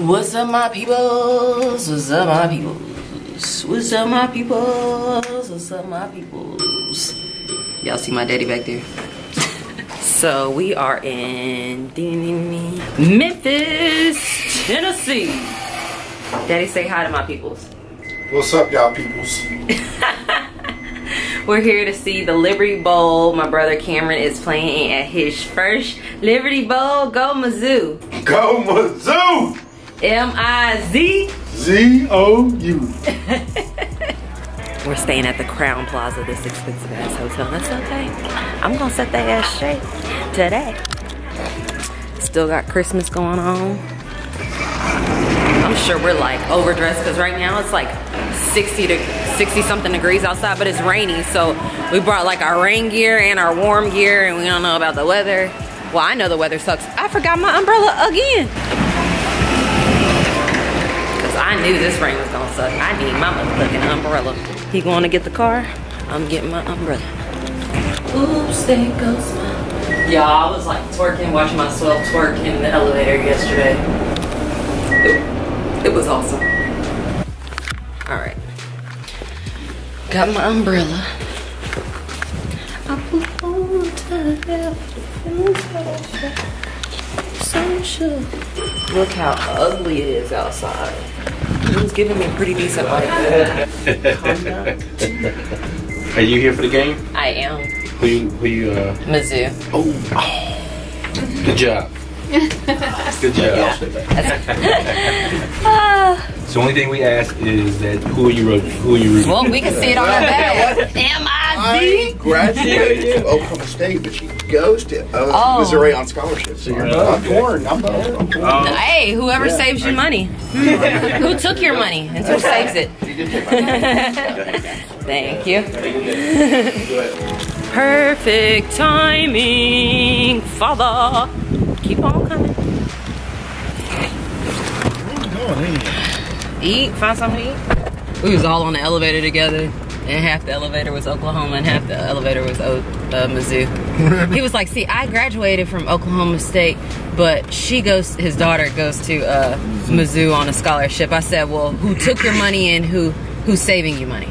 What's up, my peoples? What's up, my peoples? What's up, my peoples? What's up, my peoples? Y'all see my daddy back there? So we are in Memphis, Tennessee. Daddy, say hi to my peoples. What's up, y'all peoples? We're here to see the Liberty Bowl. My brother Cameron is playing at his first Liberty Bowl. Go Mizzou. Go Mizzou! M-I-Z-Z-O-U. We're staying at the Crown Plaza, this expensive ass hotel. That's okay. I'm gonna set that ass straight today. Still got Christmas going on. I'm sure we're like overdressed because right now it's like 60 something degrees outside, but it's rainy. So we brought like our rain gear and our warm gear, and we don't know about the weather. Well, I know the weather sucks. I forgot my umbrella again. I knew this rain was gonna suck. I need my motherfucking umbrella. He going to get the car? I'm getting my umbrella. Oops, there goes my. Yeah, I was like twerking, watching myself twerk in the elevator yesterday. It was awesome. All right, got my umbrella. Look how ugly it is outside. It was giving me a pretty decent vibe. Are you here for the game? I am. Who you Mizzou. Oh. Good job. Good job. So the only thing we ask is that who are you rooting? Well, we can see it on her back. M-I-Z. I graduated from Oklahoma State, but she goes to Missouri on scholarship. So you're born. I'm born. Hey, whoever saves you money. Who took your money and who saves it? Thank you. Perfect timing, Father. Keep on coming. Eat, find something to eat. We was all on the elevator together, and half the elevator was Oklahoma and half the elevator was Mizzou. He was like, see, I graduated from Oklahoma State, but his daughter goes to Mizzou on a scholarship. I said, well, who took your money and who's saving you money?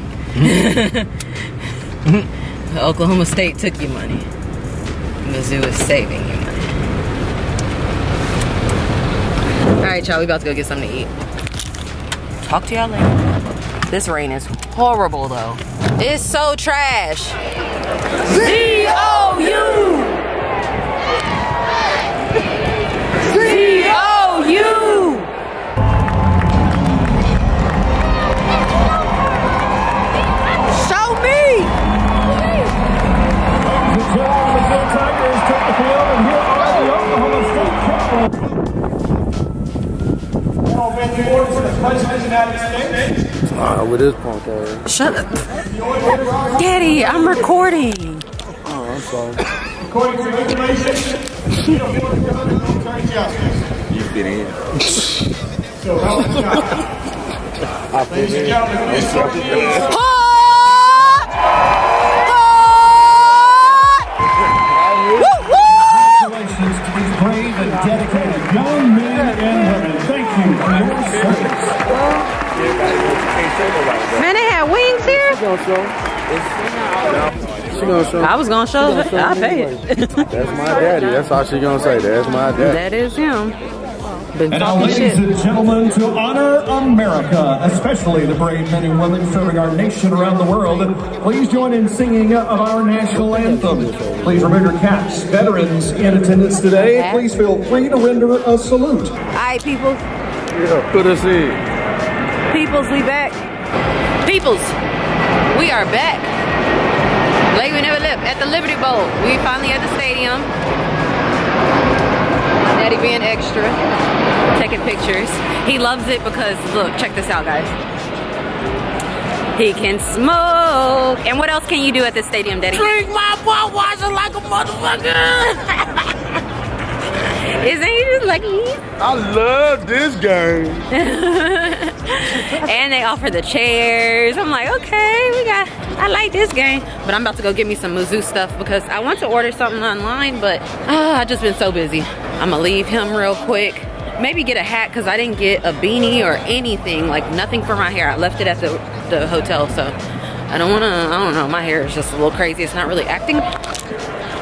Oklahoma State took your money. Mizzou is saving you money. Alright y'all, we about to go get something to eat. Talk to y'all later. This rain is horrible though. It's so trash. Z-O-U! Z-O-U! Show me! The Tigers take the field and here are the Oklahoma State Cowboys. With this punk ass. Shut up. Daddy, I'm recording. Oh, I'm sorry. According to information, you don't want to go under no turn justice. You fit in. So how was I fit in. Congratulations to these brave and dedicated young men and women. Man, they had wings here. I was gonna show. I'll pay it. That's my daddy. That's all she gonna say. That's my daddy. That is him. And now, ladies and gentlemen, to honor America, especially the brave men and women serving our nation around the world, please join in singing of our national anthem. Please remove your caps. Veterans in attendance today, please feel free to render a salute. All right, people. Yeah, put us in. Peoples, we back. Peoples, we are back. Like we never left at the Liberty Bowl. We finally at the stadium. Daddy being extra, taking pictures. He loves it because, look, check this out, guys. He can smoke. And what else can you do at this stadium, Daddy? Drink my Budweiser like a motherfucker. Isn't he just lucky? I love this game. And they offer the chairs. I'm like, okay, I like this game. But I'm about to go get me some Mizzou stuff because I want to order something online, but I've just been so busy. I'm gonna leave him real quick. Maybe get a hat because I didn't get a beanie or anything, like nothing for my hair. I left it at the hotel, so I don't wanna, I don't know, my hair is just a little crazy. It's not really acting.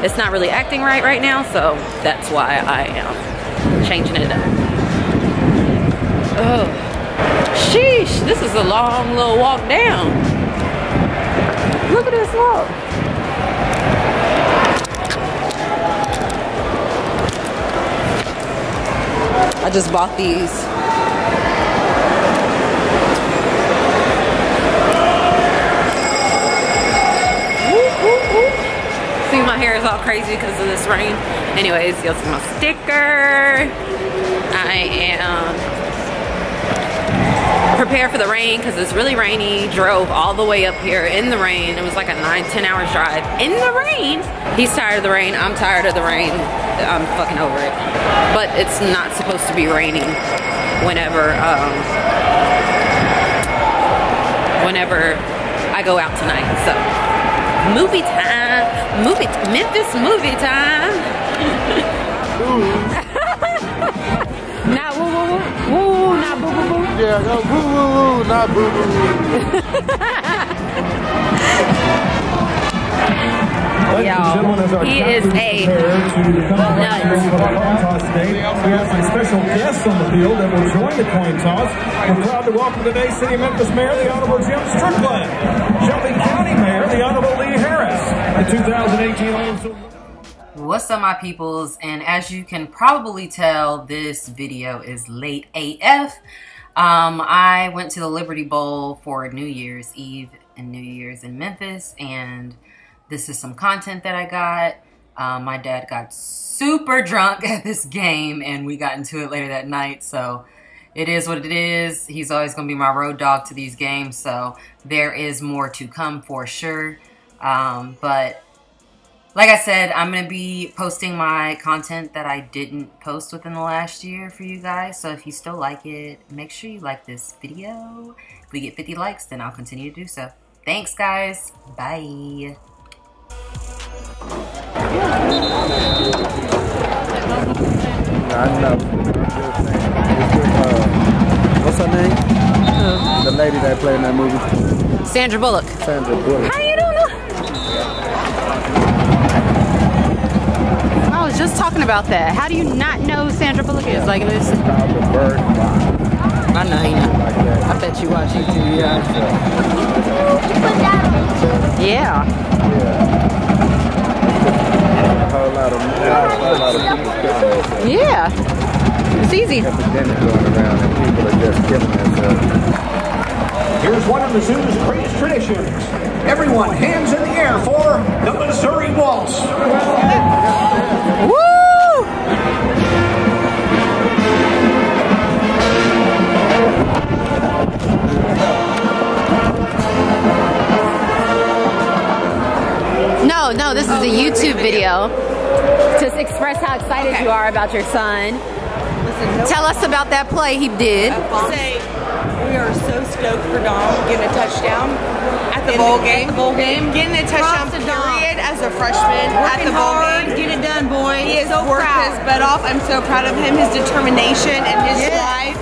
It's not really acting right now, so that's why I am changing it up. Oh, sheesh, this is a long little walk down. Look at this walk. I just bought these. Whoop, whoop, whoop. See, my hair is all crazy because of this rain. Anyways, you'll see my sticker. I am prepared for the rain because it's really rainy. Drove all the way up here in the rain. It was like a 9-10 hour drive in the rain. He's tired of the rain. I'm tired of the rain. I'm fucking over it. But it's not supposed to be raining whenever, whenever I go out tonight, so. Movie time, Memphis movie time. Not woo woo woo, woo not boo boo boo. Yeah, no woo woo woo, not boo boo woo. Y'all, he is a nut. We have some special guests on the field that will join the coin toss. We're proud to welcome today's City of Memphis Mayor, the Honorable Jim Strickland, Shelby County Mayor, the Honorable Lee Harris, the 2018. What's up, my peoples? And as you can probably tell, this video is late AF. I went to the Liberty Bowl for New Year's Eve and New Year's in Memphis, and this is some content that I got. My dad got super drunk at this game, and we got into it later that night, so it is what it is. He's always going to be my road dog to these games, so there is more to come for sure. But like I said, I'm going to be posting my content that I didn't post within the last year for you guys, so if you still like it, make sure you like this video. If we get 50 likes, then I'll continue to do so. Thanks, guys. Bye. What's her name? The lady that played in that movie. Sandra Bullock. Sandra Bullock. How you doing? I was just talking about that. How do you not know who Sandra Bullock is? Like this. I know you know. I bet you watch YouTube. Yeah. Yeah. It's easy. Here's one of Mizzou's greatest traditions. Everyone hands in the air for the Missouri Waltz. Woo! No, no, this is a YouTube video to express how excited you are about your son. Listen, no. Tell us about that play he did. Say, we are so stoked for Dom getting a touchdown at the bowl game. Getting a touchdown period as a freshman at the bowl game. Get it done, boy. He has worked his butt off. I'm so proud of him. His determination and his drive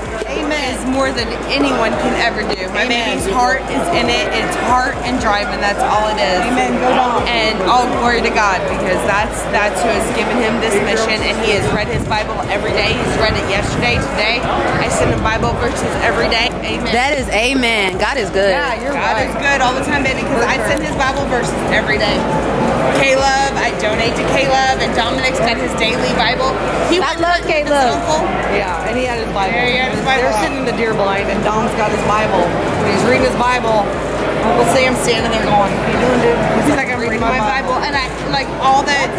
is more than anyone can ever do. My baby's heart is in it. It's heart and drive, and that's all it is. Amen. Go on. And all glory to God, because that's who has given him this mission, and he has read his Bible every day. He's read it yesterday, today. I send him Bible verses every day. Amen. That is amen. God is good. Yeah, you're God right. God is good all the time, baby, because I send his Bible verses every day. Caleb, I donate to Caleb, and Dominic's got his daily Bible. I love Caleb. Yeah, and he had his Bible. Yeah, he had his Bible. They're sitting in the deer blind, and Dom's got his Bible. And he's reading his Bible. Uncle Sam's standing there going, what are you doing, dude? He's like, I'm reading my Bible. And I, like, all that,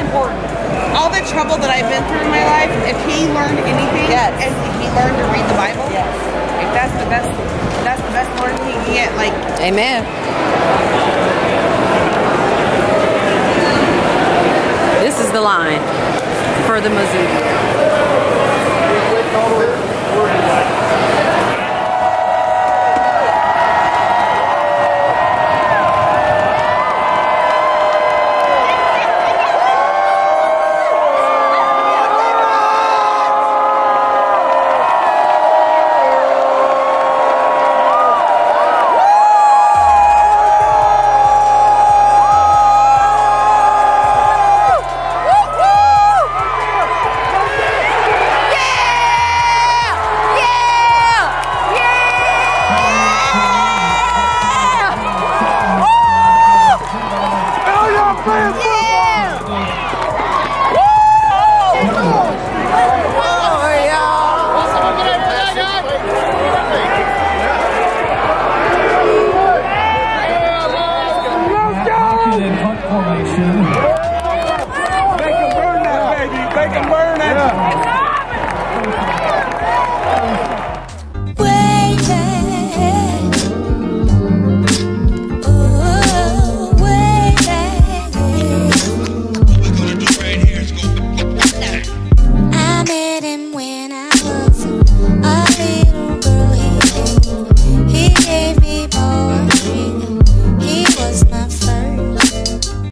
all the trouble that I've been through in my life, if he learned anything, and he learned to read the Bible, like, that's the best learning he can get, like. Amen. This is the line for the Mizzou.